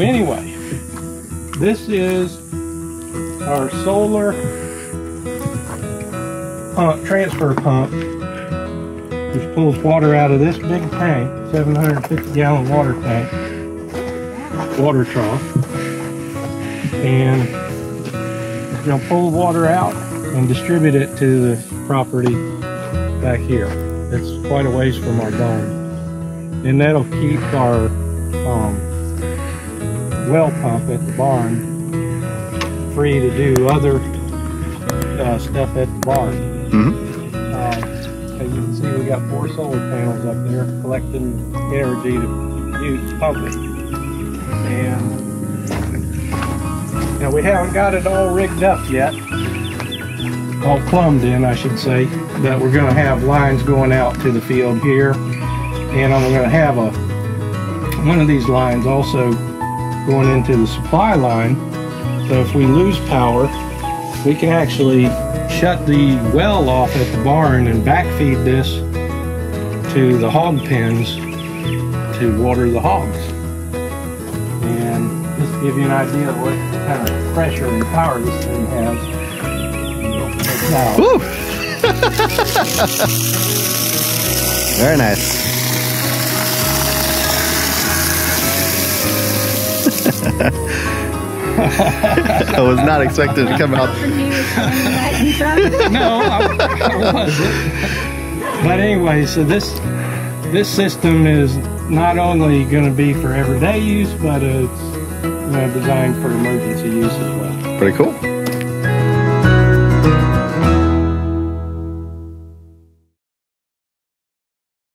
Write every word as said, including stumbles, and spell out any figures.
So anyway, this is our solar pump, transfer pump, which pulls water out of this big tank, seven hundred fifty gallon water tank, water trough, and it's going to pull water out and distribute it to the property back here. It's quite a ways from our barn, and that'll keep our um, well pump at the barn free to do other uh, stuff at the barn. Mm-hmm. uh, as you can see, we got four solar panels up there collecting energy to use pumping. And now we haven't got it all rigged up yet, all plumbed in, I should say, but we're going to have lines going out to the field here, and I'm going to have a one of these lines also going into the supply line, so if we lose power, we can actually shut the well off at the barn and backfeed this to the hog pens to water the hogs. And just to give you an idea of what kind of pressure and power this thing has. Woo! Very nice. I was not expected to come out. No, I wasn't. But anyway, so this this system is not only going to be for everyday use, but it's, you know, designed for emergency use as well. Pretty cool.